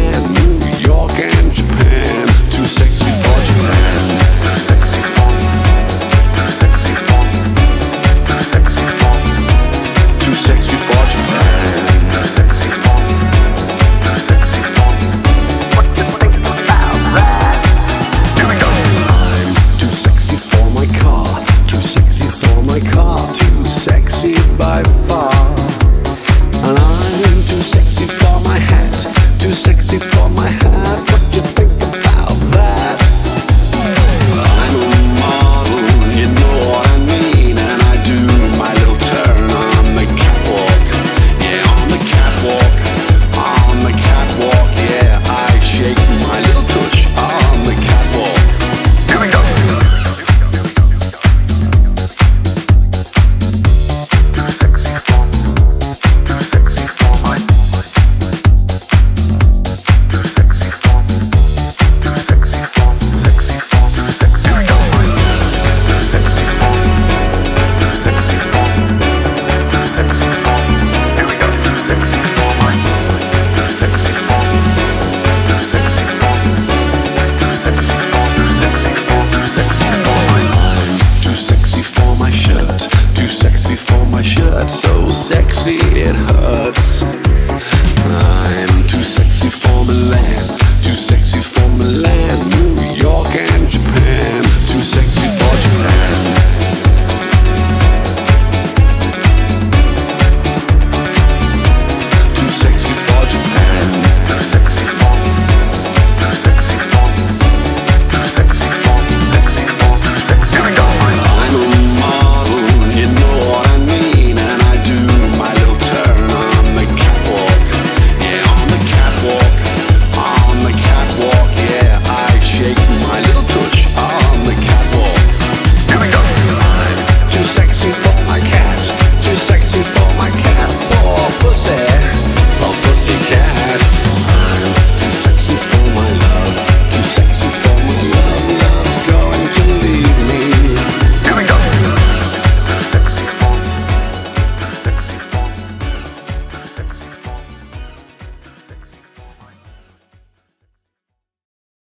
man.